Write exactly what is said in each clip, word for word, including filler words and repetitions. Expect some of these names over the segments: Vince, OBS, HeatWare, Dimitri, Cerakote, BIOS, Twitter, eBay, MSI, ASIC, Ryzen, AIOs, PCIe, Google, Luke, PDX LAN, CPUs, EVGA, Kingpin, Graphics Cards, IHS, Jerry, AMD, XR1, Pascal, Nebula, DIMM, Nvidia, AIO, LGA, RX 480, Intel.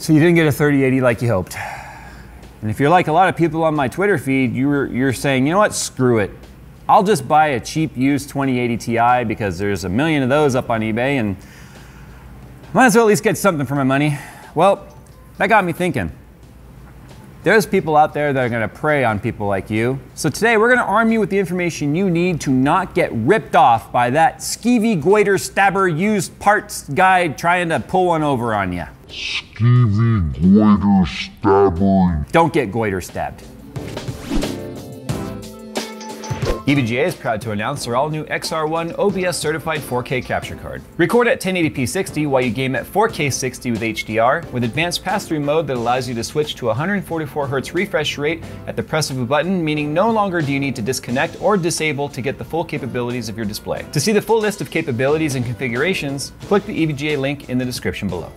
So you didn't get a thirty eighty like you hoped. And if you're like a lot of people on my Twitter feed, you're, you're saying, you know what, screw it. I'll just buy a cheap used twenty eighty Ti because there's a million of those up on eBay and might as well at least get something for my money. Well, that got me thinking. There's people out there that are gonna prey on people like you. So today we're gonna arm you with the information you need to not get ripped off by that skeevy goiter stabber used parts guy trying to pull one over on you. Skeevy goiter stabber. Don't get goiter stabbed. E V G A is proud to announce their all-new X R one O B S certified four K capture card. Record at ten eighty p sixty while you game at four K sixty with H D R, with advanced pass-through mode that allows you to switch to one forty-four hertz refresh rate at the press of a button, meaning no longer do you need to disconnect or disable to get the full capabilities of your display. To see the full list of capabilities and configurations, click the E V G A link in the description below.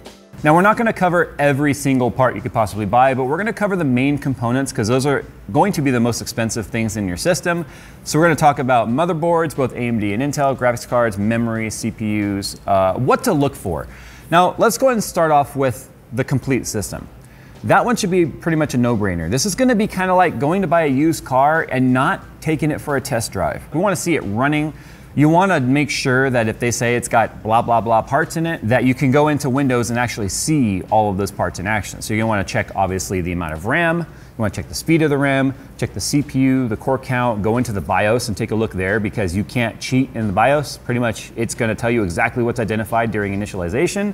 Now, we're not gonna cover every single part you could possibly buy, but we're gonna cover the main components because those are going to be the most expensive things in your system. So we're gonna talk about motherboards, both A M D and Intel, graphics cards, memory, C P Us, uh, what to look for. Now, let's go ahead and start off with the complete system. That one should be pretty much a no-brainer. This is gonna be kind of like going to buy a used car and not taking it for a test drive. We wanna see it running. You want to make sure that if they say it's got blah, blah, blah parts in it, that you can go into Windows and actually see all of those parts in action. So you're going to want to check, obviously, the amount of RAM. You want to check the speed of the RAM, check the C P U, the core count, go into the BIOS and take a look there because you can't cheat in the BIOS. Pretty much it's going to tell you exactly what's identified during initialization.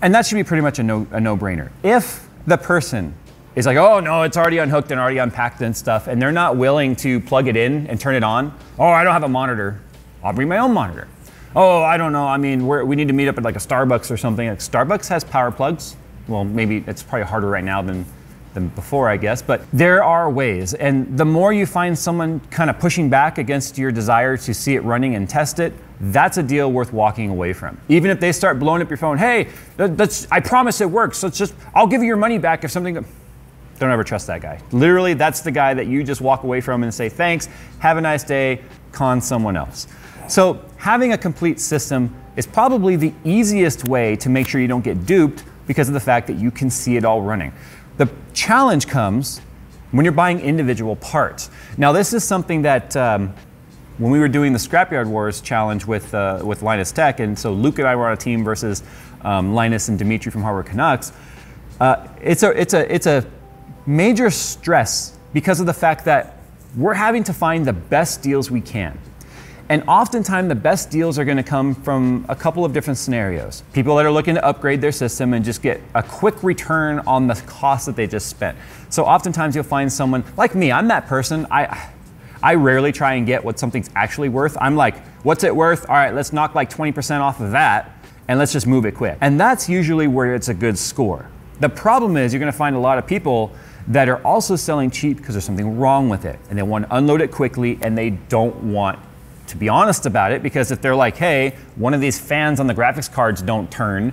And that should be pretty much a no, a no-brainer. If the person is like, oh no, it's already unhooked and already unpacked and stuff, and they're not willing to plug it in and turn it on, oh, I don't have a monitor. I'll bring my own monitor. Oh, I don't know. I mean, we're, we need to meet up at like a Starbucks or something. Like Starbucks has power plugs. Well, maybe it's probably harder right now than, than before, I guess. But there are ways. And the more you find someone kind of pushing back against your desire to see it running and test it, that's a deal worth walking away from. Even if they start blowing up your phone, hey, that's, I promise it works. Let's just, I'll give you your money back if something. Don't ever trust that guy. Literally, that's the guy that you just walk away from and say, thanks, have a nice day, con someone else. So having a complete system is probably the easiest way to make sure you don't get duped because of the fact that you can see it all running. The challenge comes when you're buying individual parts. Now, this is something that um, when we were doing the Scrapyard Wars challenge with, uh, with Linus Tech, and so Luke and I were on a team versus um, Linus and Dimitri from Hardware Canucks, uh, it's a, it's a, it's a major stress because of the fact that we're having to find the best deals we can. And oftentimes the best deals are gonna come from a couple of different scenarios. People that are looking to upgrade their system and just get a quick return on the cost that they just spent. So oftentimes you'll find someone, like me, I'm that person, I I rarely try and get what something's actually worth. I'm like, what's it worth? All right, let's knock like twenty percent off of that and let's just move it quick. And that's usually where it's a good score. The problem is you're gonna find a lot of people that are also selling cheap because there's something wrong with it and they want to unload it quickly and they don't want to be honest about it, because if they're like, hey, one of these fans on the graphics cards don't turn,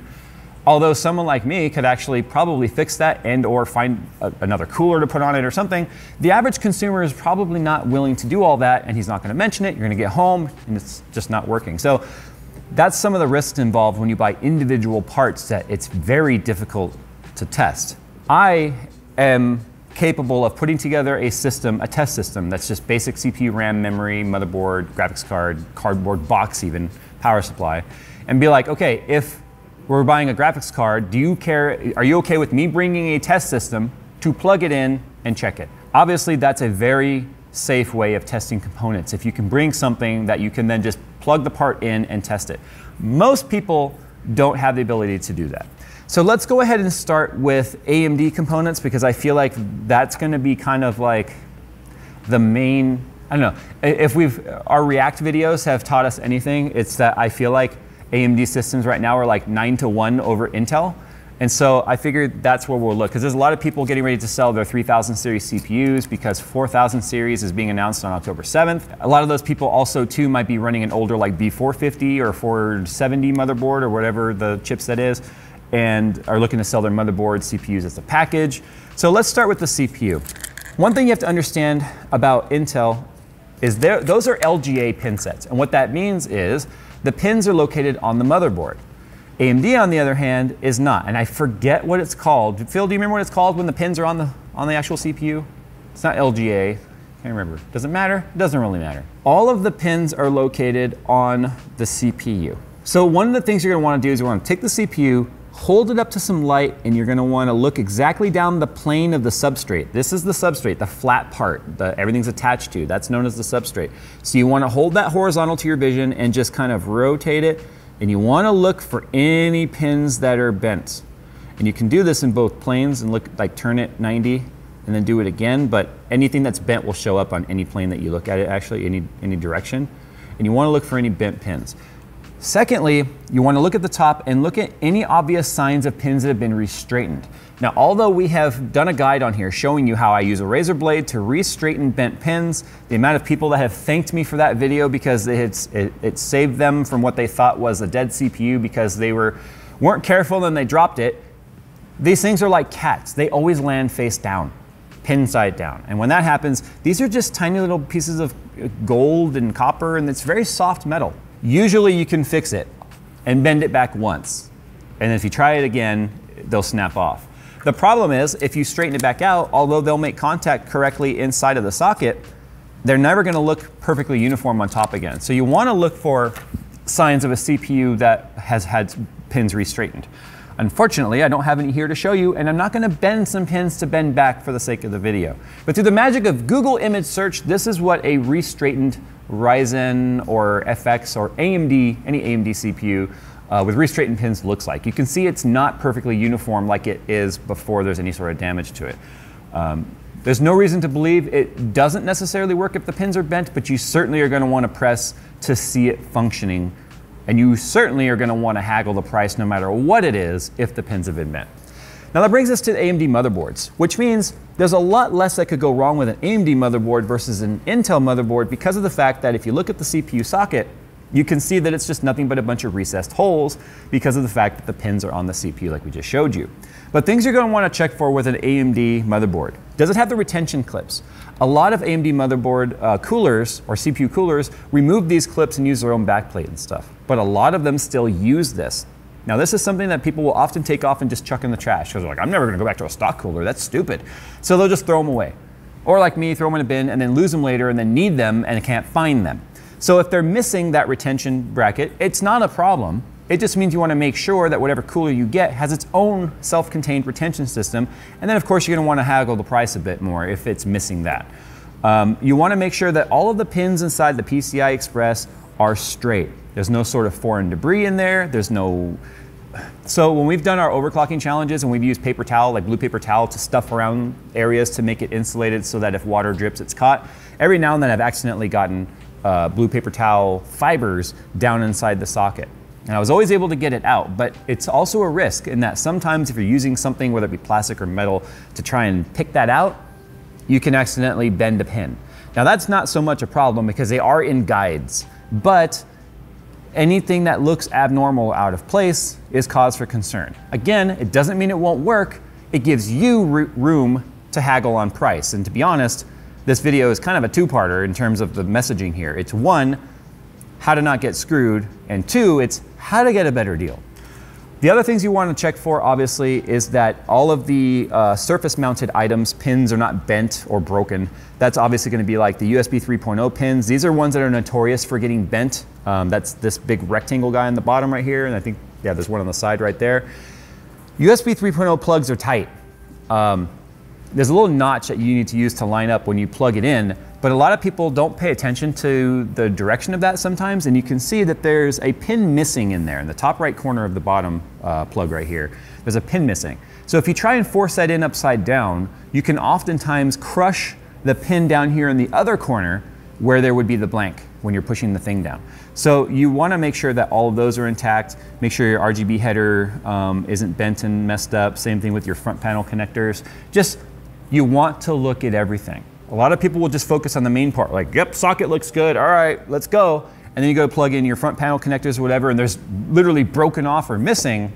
although someone like me could actually probably fix that and or find a, another cooler to put on it or something, the average consumer is probably not willing to do all that and he's not gonna mention it, you're gonna get home and it's just not working. So that's some of the risks involved when you buy individual parts that it's very difficult to test. I am capable of putting together a system, a test system, that's just basic C P U, RAM, memory, motherboard, graphics card, cardboard box even, power supply, and be like, okay, if we're buying a graphics card, do you care, are you okay with me bringing a test system to plug it in and check it? Obviously, that's a very safe way of testing components. If you can bring something that you can then just plug the part in and test it. Most people don't have the ability to do that. So let's go ahead and start with A M D components because I feel like that's going to be kind of like the main, I don't know, if we've, our React videos have taught us anything, it's that I feel like A M D systems right now are like nine to one over Intel. And so I figured that's where we'll look because there's a lot of people getting ready to sell their three thousand series C P Us because four thousand series is being announced on October seventh. A lot of those people also too might be running an older like B four fifty or four seventy motherboard or whatever the chipset is, and are looking to sell their motherboard C P Us as a package. So let's start with the C P U. One thing you have to understand about Intel is there, those are L G A pin sets. And what that means is the pins are located on the motherboard. A M D, on the other hand, is not. And I forget what it's called. Phil, do you remember what it's called when the pins are on the, on the actual C P U? It's not L G A. Can't remember. Does it matter? Doesn't really matter. All of the pins are located on the C P U. So one of the things you're going to want to do is you want to take the C P U, hold it up to some light, and you're going to want to look exactly down the plane of the substrate. This is the substrate, the flat part that everything's attached to. That's known as the substrate. So you want to hold that horizontal to your vision and just kind of rotate it, and you want to look for any pins that are bent. And you can do this in both planes and look, like turn it ninety and then do it again, but anything that's bent will show up on any plane that you look at it, actually, any, any direction. And you want to look for any bent pins. Secondly, you want to look at the top and look at any obvious signs of pins that have been restraightened. Now, although we have done a guide on here showing you how I use a razor blade to re-straighten bent pins, the amount of people that have thanked me for that video because it, it, it saved them from what they thought was a dead C P U because they were, weren't careful and they dropped it. These things are like cats. They always land face down, pin side down. And when that happens, these are just tiny little pieces of gold and copper, and it's very soft metal. Usually you can fix it and bend it back once. And if you try it again, they'll snap off. The problem is if you straighten it back out, although they'll make contact correctly inside of the socket, they're never gonna look perfectly uniform on top again. So you wanna look for signs of a C P U that has had pins restraightened. Unfortunately, I don't have any here to show you, and I'm not gonna bend some pins to bend back for the sake of the video. But through the magic of Google image search, this is what a restraightened Ryzen or F X or A M D, any A M D C P U uh, with restraightened pins looks like. You can see it's not perfectly uniform like it is before there's any sort of damage to it. Um, there's no reason to believe it doesn't necessarily work if the pins are bent, but you certainly are gonna wanna press to see it functioning. And you certainly are gonna wanna haggle the price no matter what it is if the pins have been bent. Now that brings us to the A M D motherboards, which means there's a lot less that could go wrong with an A M D motherboard versus an Intel motherboard because of the fact that if you look at the C P U socket, you can see that it's just nothing but a bunch of recessed holes because of the fact that the pins are on the C P U like we just showed you. But things you're gonna wanna check for with an A M D motherboard. Does it have the retention clips? A lot of A M D motherboard uh, coolers or C P U coolers remove these clips and use their own backplate and stuff, but a lot of them still use this. Now this is something that people will often take off and just chuck in the trash because they're like, I'm never gonna go back to a stock cooler, that's stupid. So they'll just throw them away. Or like me, throw them in a bin and then lose them later and then need them and can't find them. So if they're missing that retention bracket, it's not a problem. It just means you wanna make sure that whatever cooler you get has its own self-contained retention system. And then of course you're gonna wanna haggle the price a bit more if it's missing that. Um, you wanna make sure that all of the pins inside the P C I Express are straight. There's no sort of foreign debris in there. There's no, so when we've done our overclocking challenges and we've used paper towel, like blue paper towel, to stuff around areas to make it insulated so that if water drips, it's caught. Every now and then I've accidentally gotten uh, blue paper towel fibers down inside the socket. And I was always able to get it out, but it's also a risk in that sometimes if you're using something, whether it be plastic or metal, to try and pick that out, you can accidentally bend a pin. Now that's not so much a problem because they are in guides, but anything that looks abnormal, out of place, is cause for concern. Again, it doesn't mean it won't work. It gives you room to haggle on price. And to be honest, this video is kind of a two-parter in terms of the messaging here. It's one, how to not get screwed, and two, it's how to get a better deal. The other things you want to check for, obviously, is that all of the uh, surface-mounted items, pins, are not bent or broken. That's obviously going to be like the U S B three point oh pins. These are ones that are notorious for getting bent. Um, that's this big rectangle guy on the bottom right here, and I think, yeah, there's one on the side right there. U S B three point oh plugs are tight. Um, there's a little notch that you need to use to line up when you plug it in, but a lot of people don't pay attention to the direction of that sometimes, and you can see that there's a pin missing in there, in the top right corner of the bottom uh, plug right here. There's a pin missing. So if you try and force that in upside down, you can oftentimes crush the pin down here in the other corner where there would be the blank when you're pushing the thing down. So you wanna make sure that all of those are intact, make sure your R G B header um, isn't bent and messed up, same thing with your front panel connectors. Just, you want to look at everything. A lot of people will just focus on the main part, like, yep, socket looks good, all right, let's go. And then you go plug in your front panel connectors or whatever, and there's literally broken off or missing.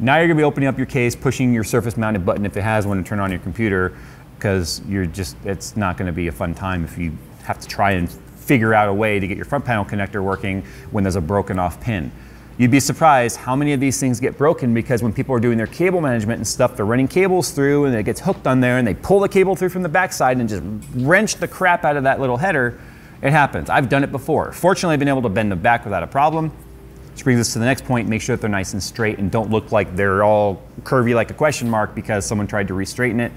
Now you're gonna be opening up your case, pushing your surface mounted button if it has one to turn on your computer, because you're just, it's not gonna be a fun time if you have to try and figure out a way to get your front panel connector working when there's a broken off pin. You'd be surprised how many of these things get broken, because when people are doing their cable management and stuff, they're running cables through and it gets hooked on there and they pull the cable through from the backside and just wrench the crap out of that little header. It happens. I've done it before. Fortunately, I've been able to bend them back without a problem. Which brings us to the next point. Make sure that they're nice and straight and don't look like they're all curvy like a question mark because someone tried to re-straighten it.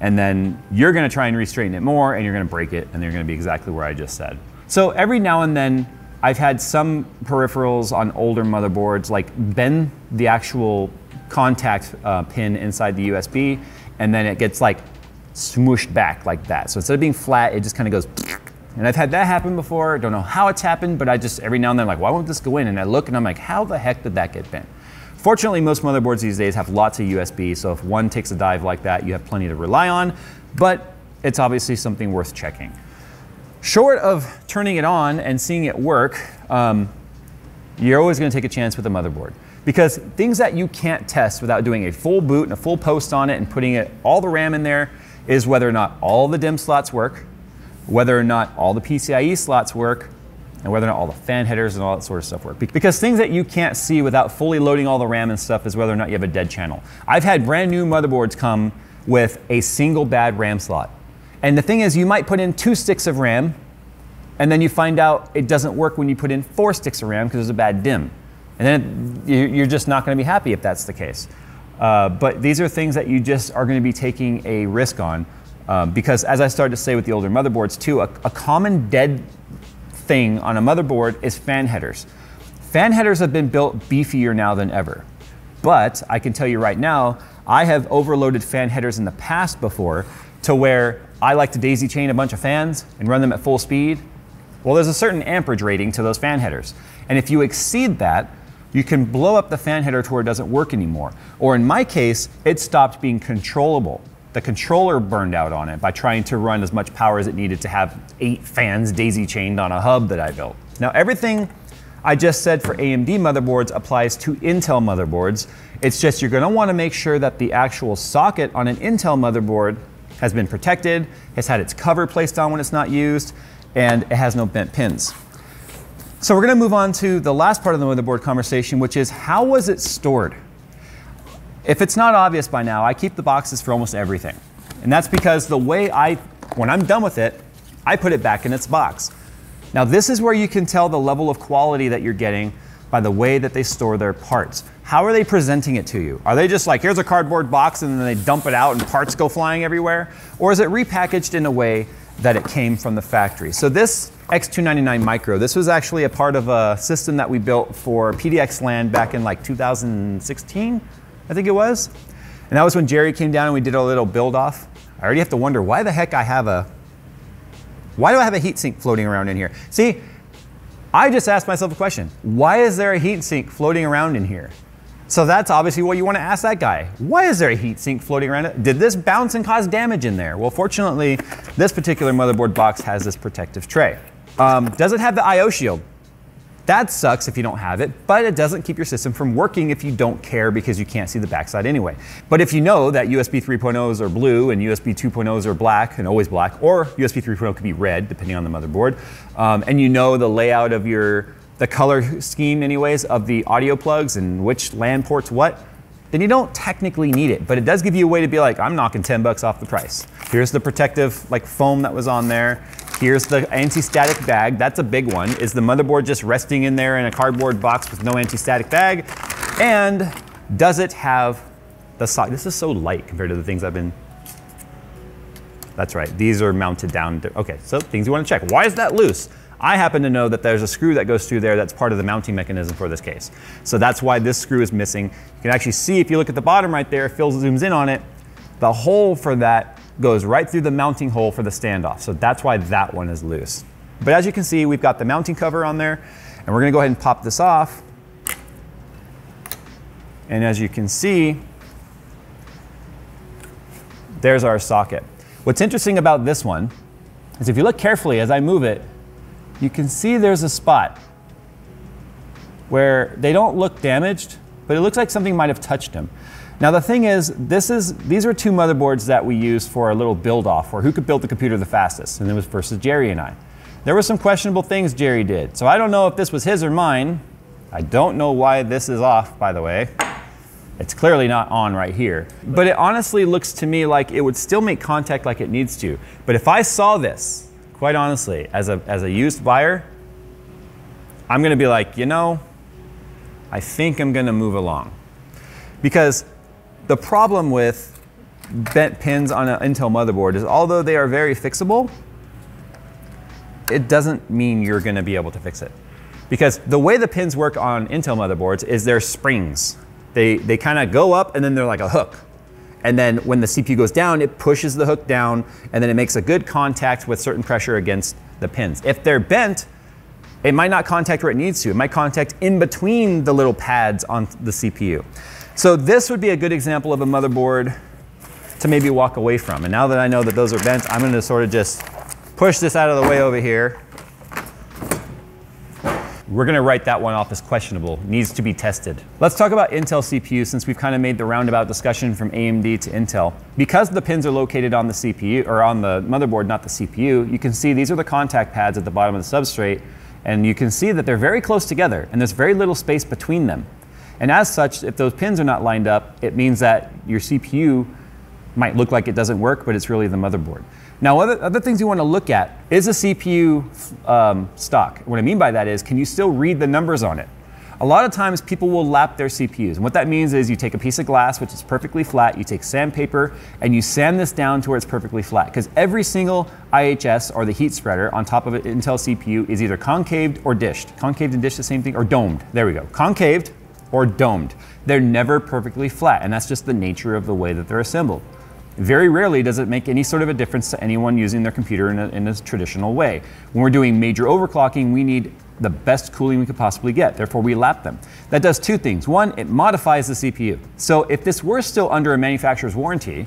And then you're gonna try and re-straighten it more and you're gonna break it and they're gonna be exactly where I just said. So every now and then, I've had some peripherals on older motherboards like bend the actual contact uh, pin inside the U S B, and then it gets like smooshed back like that. So instead of being flat, it just kind of goes, and I've had that happen before. Don't know how it's happened, but I just every now and then I'm like, why won't this go in? And I look and I'm like, how the heck did that get bent? Fortunately, most motherboards these days have lots of U S B, so if one takes a dive like that, you have plenty to rely on, but it's obviously something worth checking. Short of turning it on and seeing it work, um, you're always gonna take a chance with a motherboard, because things that you can't test without doing a full boot and a full post on it and putting it, all the RAM in there, is whether or not all the DIMM slots work, whether or not all the P C I E slots work, and whether or not all the fan headers and all that sort of stuff work. Because things that you can't see without fully loading all the RAM and stuff is whether or not you have a dead channel. I've had brand new motherboards come with a single bad RAM slot. And the thing is, you might put in two sticks of RAM, and then you find out it doesn't work when you put in four sticks of RAM because there's a bad DIMM. And then you're just not gonna be happy if that's the case. Uh, but these are things that you just are gonna be taking a risk on, uh, because as I started to say with the older motherboards too, a, a common dead thing on a motherboard is fan headers. Fan headers have been built beefier now than ever. But I can tell you right now, I have overloaded fan headers in the past before to where I like to daisy chain a bunch of fans and run them at full speed. Well, there's a certain amperage rating to those fan headers. And if you exceed that, you can blow up the fan header to where it doesn't work anymore. Or in my case, it stopped being controllable. The controller burned out on it by trying to run as much power as it needed to have eight fans daisy chained on a hub that I built. Now, everything I just said for A M D motherboards applies to Intel motherboards. It's just you're gonna wanna make sure that the actual socket on an Intel motherboard has been protected, has had its cover placed on when it's not used, and it has no bent pins. So we're gonna move on to the last part of the motherboard conversation, which is how was it stored? If it's not obvious by now, I keep the boxes for almost everything. And that's because the way I, when I'm done with it, I put it back in its box. Now this is where you can tell the level of quality that you're getting by the way that they store their parts. How are they presenting it to you? Are they just like, here's a cardboard box and then they dump it out and parts go flying everywhere? Or is it repackaged in a way that it came from the factory? So this X two ninety-nine Micro, this was actually a part of a system that we built for P D X LAN back in like two thousand sixteen, I think it was. And that was when Jerry came down and we did a little build off. I already have to wonder why the heck I have a, why do I have a heatsink floating around in here? See, I just asked myself a question. Why is there a heatsink floating around in here? So that's obviously what you want to ask that guy. Why is there a heatsink floating around? Did this bounce and cause damage in there? Well, fortunately, this particular motherboard box has this protective tray. Um, does it have the I O shield? That sucks if you don't have it, but it doesn't keep your system from working if you don't care because you can't see the backside anyway. But if you know that U S B three point ohs are blue and U S B two point ohs are black and always black, or U S B three point oh could be red depending on the motherboard, um, and you know the layout of your, the color scheme anyways of the audio plugs and which LAN ports what, then you don't technically need it, but it does give you a way to be like, I'm knocking ten bucks off the price. Here's the protective like foam that was on there. Here's the anti-static bag. That's a big one. Is the motherboard just resting in there in a cardboard box with no anti-static bag? And does it have the socket? This is so light compared to the things I've been, that's right. These are mounted down. Okay, so things you want to check. Why is that loose? I happen to know that there's a screw that goes through there that's part of the mounting mechanism for this case. So that's why this screw is missing. You can actually see if you look at the bottom right there, Phil zooms in on it, the hole for that goes right through the mounting hole for the standoff. So that's why that one is loose. But as you can see, we've got the mounting cover on there and we're gonna go ahead and pop this off. And as you can see, there's our socket. What's interesting about this one is if you look carefully as I move it, you can see there's a spot where they don't look damaged, but it looks like something might have touched them. Now the thing is, this is these are two motherboards that we used for a little build-off for who could build the computer the fastest, and it was versus Jerry and I. There were some questionable things Jerry did, so I don't know if this was his or mine, I don't know why this is off, by the way. It's clearly not on right here. But it honestly looks to me like it would still make contact like it needs to. But if I saw this, quite honestly, as a, as a used buyer, I'm gonna be like, you know, I think I'm gonna move along. Because the problem with bent pins on an Intel motherboard is although they are very fixable, it doesn't mean you're gonna be able to fix it. Because the way the pins work on Intel motherboards is they're springs. They, they kind of go up and then they're like a hook. And then when the C P U goes down, it pushes the hook down and then it makes a good contact with certain pressure against the pins. If they're bent, it might not contact where it needs to. It might contact in between the little pads on the C P U. So this would be a good example of a motherboard to maybe walk away from. And now that I know that those are bent, I'm going to sort of just push this out of the way over here. We're gonna write that one off as questionable, needs to be tested. Let's talk about Intel C P U since we've kind of made the roundabout discussion from A M D to Intel. Because the pins are located on the C P U, or on the motherboard, not the C P U, you can see these are the contact pads at the bottom of the substrate, and you can see that they're very close together, and there's very little space between them. And as such, if those pins are not lined up, it means that your C P U might look like it doesn't work, but it's really the motherboard. Now, other, other things you want to look at, is a C P U um, stock? What I mean by that is, can you still read the numbers on it? A lot of times people will lap their C P Us. And what that means is you take a piece of glass, which is perfectly flat, you take sandpaper, and you sand this down to where it's perfectly flat. Because every single I H S, or the heat spreader, on top of an Intel C P U is either concaved or dished. Concaved and dished, the same thing, or domed. There we go. Concaved or domed. They're never perfectly flat, and that's just the nature of the way that they're assembled. Very rarely does it make any sort of a difference to anyone using their computer in a, in a traditional way. When we're doing major overclocking, we need the best cooling we could possibly get. Therefore, we lap them. That does two things. One, it modifies the C P U. So if this were still under a manufacturer's warranty,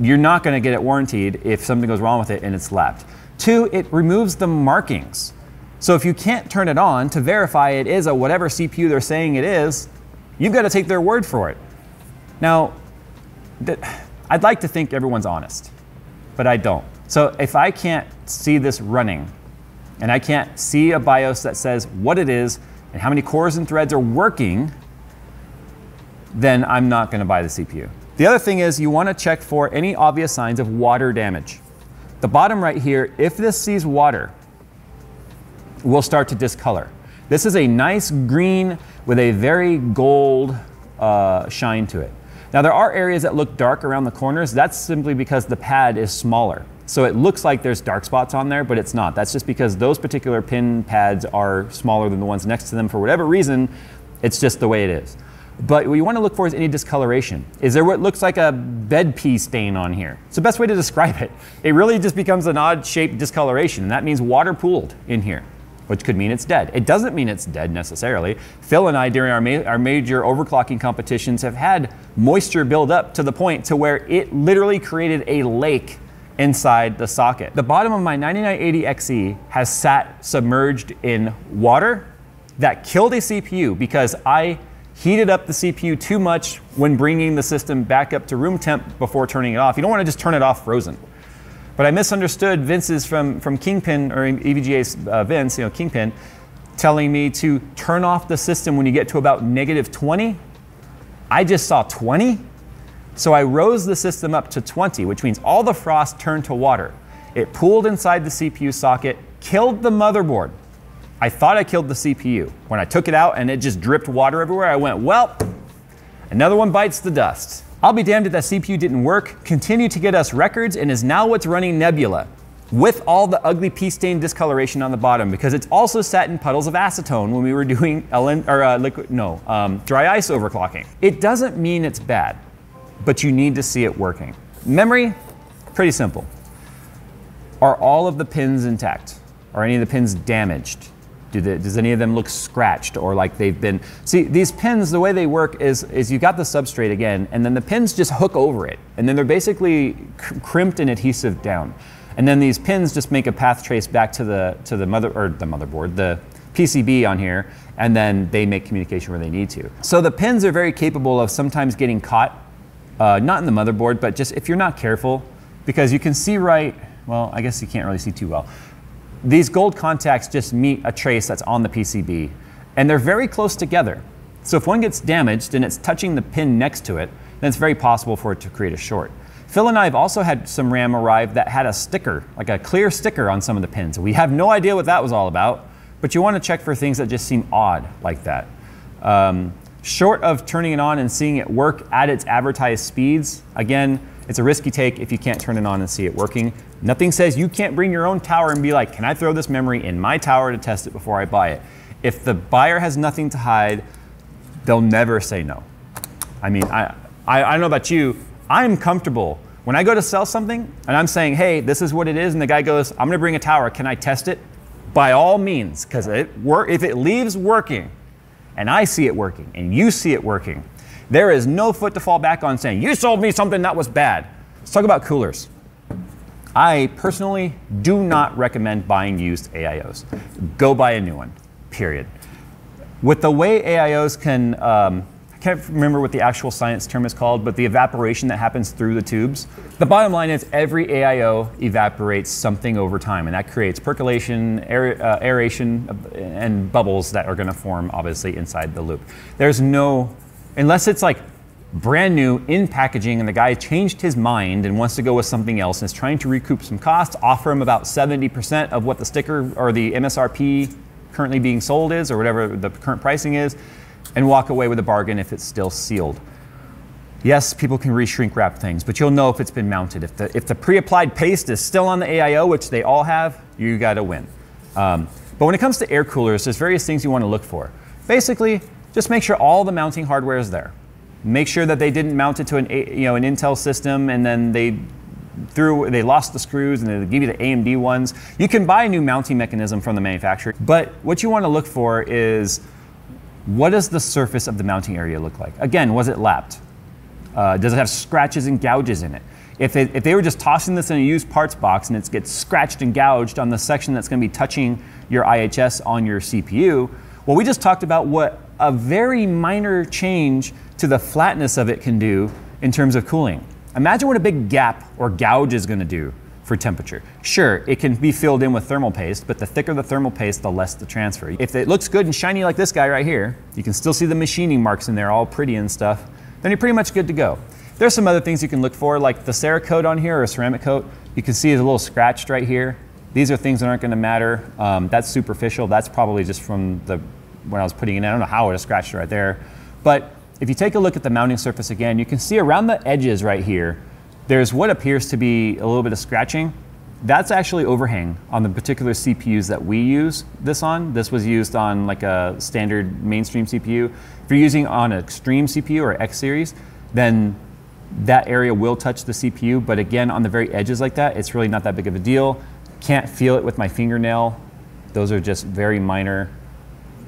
you're not going to get it warrantied if something goes wrong with it and it's lapped. Two, it removes the markings. So if you can't turn it on to verify it is a whatever C P U they're saying it is, you've got to take their word for it. Now, that, I'd like to think everyone's honest, but I don't. So if I can't see this running, and I can't see a BIOS that says what it is and how many cores and threads are working, then I'm not going to buy the C P U. The other thing is you want to check for any obvious signs of water damage. The bottom right here, if this sees water, will start to discolor. This is a nice green with a very gold uh, shine to it. Now, there are areas that look dark around the corners. That's simply because the pad is smaller. So it looks like there's dark spots on there, but it's not. That's just because those particular pin pads are smaller than the ones next to them. For whatever reason, it's just the way it is. But what you want to look for is any discoloration. Is there what looks like a bed pea stain on here? It's the best way to describe it. It really just becomes an odd-shaped discoloration. That means water pooled in here, which could mean it's dead. It doesn't mean it's dead necessarily. Phil and I, during our, ma our major overclocking competitions, have had moisture build up to the point to where it literally created a lake inside the socket. The bottom of my ninety-nine eighty X E has sat submerged in water that killed a C P U because I heated up the C P U too much when bringing the system back up to room temp before turning it off. You don't want to just turn it off frozen. But I misunderstood Vince's from, from Kingpin, or E V G A's uh, Vince, you know, Kingpin, telling me to turn off the system when you get to about negative twenty. I just saw twenty. So I rose the system up to twenty, which means all the frost turned to water. It pooled inside the C P U socket, killed the motherboard. I thought I killed the C P U. When I took it out and it just dripped water everywhere, I went, well, another one bites the dust. I'll be damned if that C P U didn't work, continued to get us records, and is now what's running Nebula with all the ugly pea stain discoloration on the bottom because it's also sat in puddles of acetone when we were doing L N, or uh, liquid, no, um, dry ice overclocking. It doesn't mean it's bad, but you need to see it working. Memory, pretty simple. Are all of the pins intact? Are any of the pins damaged? Do they, does any of them look scratched or like they've been... See, these pins, the way they work is, is you've got the substrate again, and then the pins just hook over it. And then they're basically cr crimped and adhesive down. And then these pins just make a path trace back to the, to the mother, or the motherboard, the P C B on here, and then they make communication where they need to. So the pins are very capable of sometimes getting caught, uh, not in the motherboard, but just if you're not careful, because you can see right... Well, I guess you can't really see too well. These gold contacts just meet a trace that's on the P C B, and they're very close together. So if one gets damaged and it's touching the pin next to it, then it's very possible for it to create a short. Phil and I have also had some RAM arrive that had a sticker, like a clear sticker on some of the pins. We have no idea what that was all about, but you want to check for things that just seem odd like that. Um, short of turning it on and seeing it work at its advertised speeds, again, it's a risky take if you can't turn it on and see it working. Nothing says you can't bring your own tower and be like, can I throw this memory in my tower to test it before I buy it? If the buyer has nothing to hide, they'll never say no. I mean, I, I, I don't know about you, I'm comfortable. When I go to sell something and I'm saying, hey, this is what it is, and the guy goes, I'm gonna bring a tower, can I test it? By all means, because it if it leaves working, and I see it working, and you see it working, there is no foot to fall back on saying, you sold me something that was bad. Let's talk about coolers. I personally do not recommend buying used A I Os. Go buy a new one, period. With the way A I Os can, um, I can't remember what the actual science term is called, but the evaporation that happens through the tubes. The bottom line is every A I O evaporates something over time, and that creates percolation, aer uh, aeration, and bubbles that are gonna form, obviously, inside the loop. There's no, unless it's like brand new in packaging and the guy changed his mind and wants to go with something else and is trying to recoup some costs, offer him about seventy percent of what the sticker or the M S R P currently being sold is, or whatever the current pricing is, and walk away with a bargain if it's still sealed. Yes, people can re-shrink wrap things, but you'll know if it's been mounted. If the, if the pre-applied paste is still on the A I O, which they all have, you gotta win. Um, but when it comes to air coolers, there's various things you wanna look for. Basically, just make sure all the mounting hardware is there. Make sure that they didn't mount it to an, you know, an Intel system and then they threw, they lost the screws and they give you the A M D ones. You can buy a new mounting mechanism from the manufacturer, but what you wanna look for is, what does the surface of the mounting area look like? Again, was it lapped? Uh, does it have scratches and gouges in it? If, it? if they were just tossing this in a used parts box and it gets scratched and gouged on the section that's gonna be touching your I H S on your C P U, well, we just talked about what a very minor change to the flatness of it can do in terms of cooling. Imagine what a big gap or gouge is gonna do for temperature. Sure, it can be filled in with thermal paste, but the thicker the thermal paste, the less the transfer. If it looks good and shiny like this guy right here, you can still see the machining marks in there, all pretty and stuff, then you're pretty much good to go. There's some other things you can look for, like the Cerakote on here, or a ceramic coat. You can see it's a little scratched right here. These are things that aren't gonna matter. Um, that's superficial. That's probably just from the when I was putting it in. I don't know how it was scratched right there. But if you take a look at the mounting surface again, you can see around the edges right here, there's what appears to be a little bit of scratching. That's actually overhang on the particular C P Us that we use this on. This was used on like a standard mainstream C P U. If you're using on an extreme C P U or X series, then that area will touch the C P U. But again, on the very edges like that, it's really not that big of a deal. Can't feel it with my fingernail. Those are just very minor.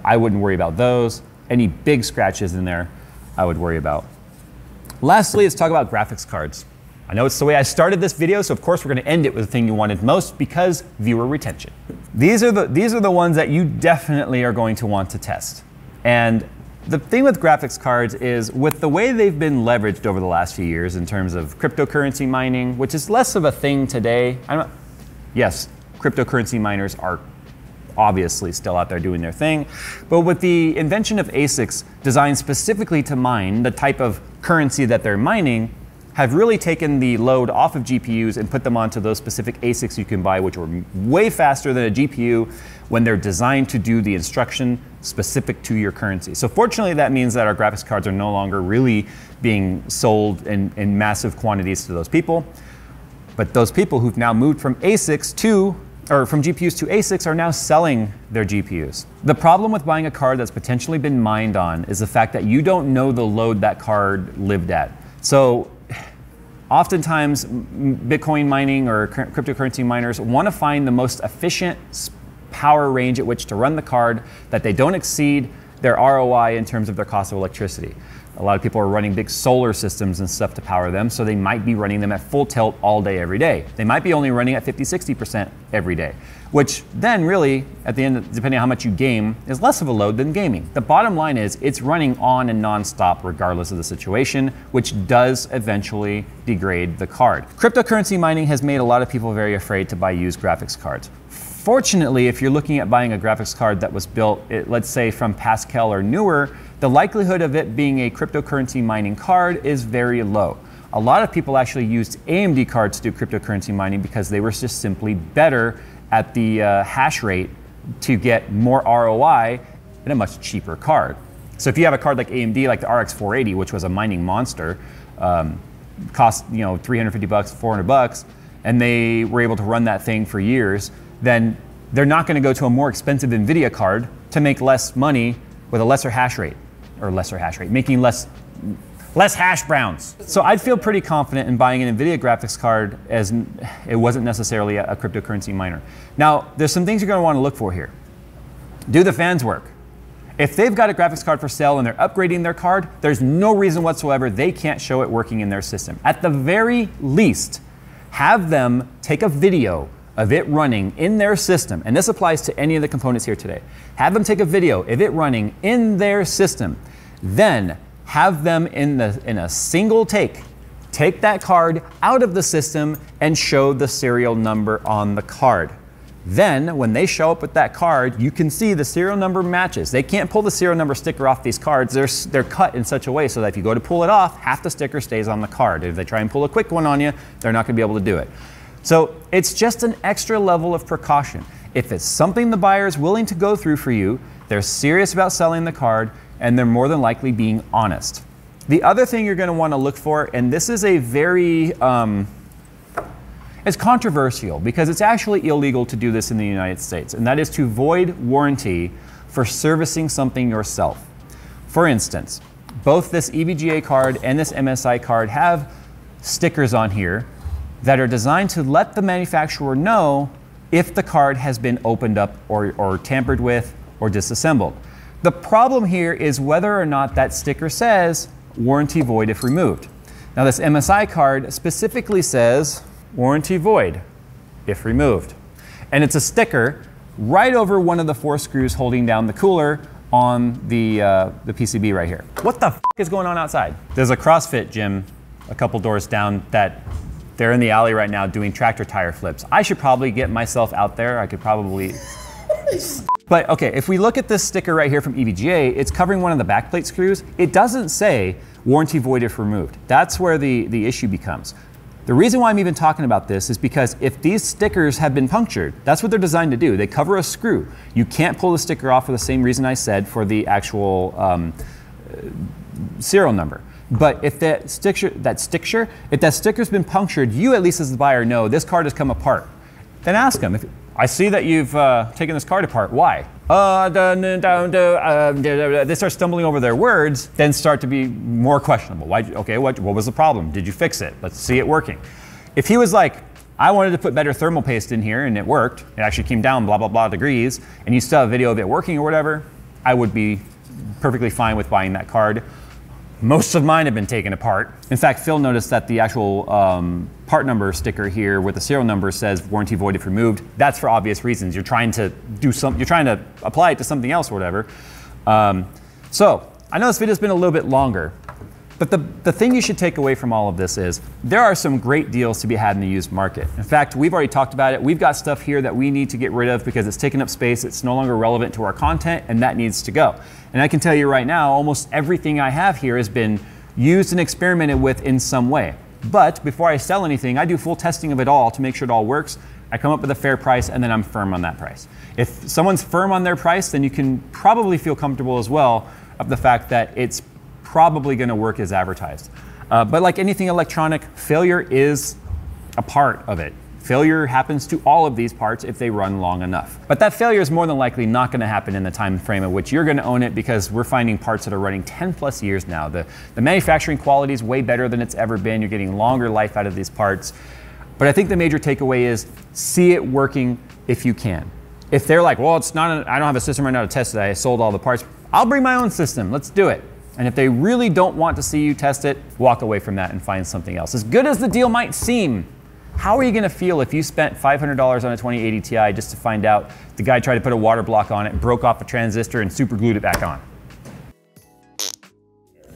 I wouldn't worry about those. Any big scratches in there, I would worry about. Lastly, let's talk about graphics cards. I know it's the way I started this video, so of course we're gonna end it with the thing you wanted most, because viewer retention. These are the, these are the ones that you definitely are going to want to test. And the thing with graphics cards is, with the way they've been leveraged over the last few years in terms of cryptocurrency mining, which is less of a thing today. I'm not, yes, cryptocurrency miners are obviously still out there doing their thing, but with the invention of A SICs designed specifically to mine the type of currency that they're mining, have really taken the load off of G P Us and put them onto those specific A SICs you can buy, which are way faster than a G P U when they're designed to do the instruction specific to your currency. So fortunately, that means that our graphics cards are no longer really being sold in, in massive quantities to those people. But those people who've now moved from A SICs to, or from G P Us to A SICs are now selling their G P Us. The problem with buying a card that's potentially been mined on is the fact that you don't know the load that card lived at. So oftentimes, Bitcoin mining or cryptocurrency miners want to find the most efficient power range at which to run the card, that they don't exceed their R O I in terms of their cost of electricity. A lot of people are running big solar systems and stuff to power them, so they might be running them at full tilt all day, every day. They might be only running at fifty, sixty percent every day, which then really, at the end, of, depending on how much you game, is less of a load than gaming. The bottom line is it's running on and nonstop regardless of the situation, which does eventually degrade the card. Cryptocurrency mining has made a lot of people very afraid to buy used graphics cards. Fortunately, if you're looking at buying a graphics card that was built, it, let's say from Pascal or newer, the likelihood of it being a cryptocurrency mining card is very low. A lot of people actually used A M D cards to do cryptocurrency mining because they were just simply better at the uh, hash rate to get more R O I in a much cheaper card. So if you have a card like A M D, like the R X four eighty, which was a mining monster, um, cost you know three hundred fifty bucks, four hundred bucks, and they were able to run that thing for years, then they're not going to go to a more expensive Nvidia card to make less money with a lesser hash rate, or lesser hash rate, making less. Less hash browns. So I'd feel pretty confident in buying an NVIDIA graphics card as it wasn't necessarily a, a cryptocurrency miner. Now, there's some things you're gonna wanna look for here. Do the fans work? If they've got a graphics card for sale and they're upgrading their card, there's no reason whatsoever they can't show it working in their system. At the very least, have them take a video of it running in their system, and this applies to any of the components here today. Have them take a video of it running in their system, then have them in, the, in a single take, take that card out of the system and show the serial number on the card. Then when they show up with that card, you can see the serial number matches. They can't pull the serial number sticker off these cards. They're, they're cut in such a way so that if you go to pull it off, half the sticker stays on the card. If they try and pull a quick one on you, they're not gonna be able to do it. So it's just an extra level of precaution. If it's something the buyer is willing to go through for you, they're serious about selling the card, and they're more than likely being honest. The other thing you're gonna wanna look for, and this is a very, um, it's controversial because it's actually illegal to do this in the United States, and that is to void warranty for servicing something yourself. For instance, both this E V G A card and this M S I card have stickers on here that are designed to let the manufacturer know if the card has been opened up or, or tampered with or disassembled. The problem here is whether or not that sticker says warranty void if removed. Now this M S I card specifically says warranty void if removed. And it's a sticker right over one of the four screws holding down the cooler on the, uh, the P C B right here. What the f is going on outside? There's a CrossFit gym a couple doors down that they're in the alley right now doing tractor tire flips. I should probably get myself out there. I could probably. But okay, if we look at this sticker right here from E V G A, it's covering one of the backplate screws. It doesn't say warranty void if removed. That's where the, the issue becomes. The reason why I'm even talking about this is because if these stickers have been punctured, that's what they're designed to do. They cover a screw. You can't pull the sticker off for the same reason I said for the actual um, serial number. But if that sticker, that sticker, if that sticker's been punctured, you at least as the buyer know this card has come apart. Then ask them. If, I see that you've uh, taken this card apart. Why? Uh, da, da, da, da, da, da. They start stumbling over their words, then start to be more questionable. Why? Okay, what, what was the problem? Did you fix it? Let's see it working. If he was like, I wanted to put better thermal paste in here and it worked, it actually came down blah, blah, blah degrees, and you still have a video of it working or whatever, I would be perfectly fine with buying that card. Most of mine have been taken apart. In fact, Phil noticed that the actual um, part number sticker here with the serial number says warranty void if removed. That's for obvious reasons. You're trying to do some, you're trying to apply it to something else or whatever. Um, so I know this video's been a little bit longer, but the, the thing you should take away from all of this is there are some great deals to be had in the used market. In fact, we've already talked about it. We've got stuff here that we need to get rid of because it's taking up space. It's no longer relevant to our content, and that needs to go. And I can tell you right now, almost everything I have here has been used and experimented with in some way. But before I sell anything, I do full testing of it all to make sure it all works. I come up with a fair price, and then I'm firm on that price. If someone's firm on their price, then you can probably feel comfortable as well of the fact that it's probably going to work as advertised. Uh, but like anything electronic, failure is a part of it. Failure happens to all of these parts if they run long enough. But that failure is more than likely not going to happen in the time frame at which you're going to own it, because we're finding parts that are running ten plus years now. The, the manufacturing quality is way better than it's ever been. You're getting longer life out of these parts. But I think the major takeaway is see it working if you can. If they're like, well, it's not, an, I don't have a system right now to test it. I sold all the parts. I'll bring my own system. Let's do it. And if they really don't want to see you test it, walk away from that and find something else. As good as the deal might seem, how are you gonna feel if you spent five hundred dollars on a twenty eighty Ti just to find out the guy tried to put a water block on it, broke off a transistor and super glued it back on?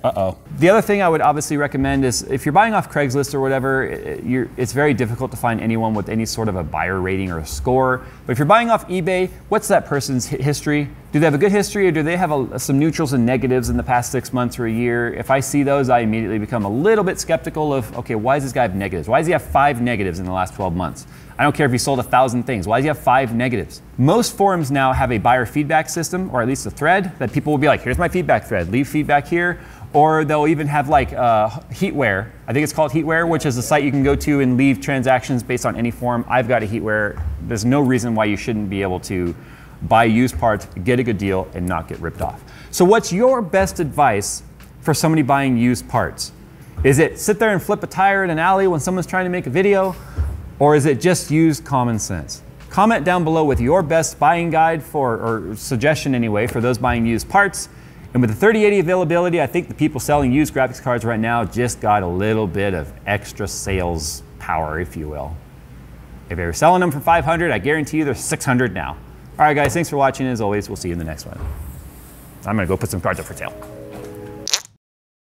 Uh-oh. The other thing I would obviously recommend is if you're buying off Craigslist or whatever, it, you're, it's very difficult to find anyone with any sort of a buyer rating or a score. But if you're buying off eBay, what's that person's history? Do they have a good history, or do they have a, some neutrals and negatives in the past six months or a year? If I see those, I immediately become a little bit skeptical of, okay, why does this guy have negatives? Why does he have five negatives in the last twelve months? I don't care if he sold a thousand things. Why does he have five negatives? Most forums now have a buyer feedback system, or at least a thread, that people will be like, here's my feedback thread, leave feedback here. Or they'll even have like uh, HeatWare. I think it's called HeatWare, which is a site you can go to and leave transactions based on any form. I've got a HeatWare. There's no reason why you shouldn't be able to buy used parts, get a good deal, and not get ripped off. So what's your best advice for somebody buying used parts? Is it sit there and flip a tire in an alley when someone's trying to make a video? Or is it just use common sense? Comment down below with your best buying guide for, or suggestion anyway, for those buying used parts. And with the thirty eighty availability, I think the people selling used graphics cards right now just got a little bit of extra sales power, if you will. If they were selling them for five hundred, I guarantee you they're six hundred now. All right, guys, thanks for watching. As always, we'll see you in the next one. I'm gonna go put some cards up for sale.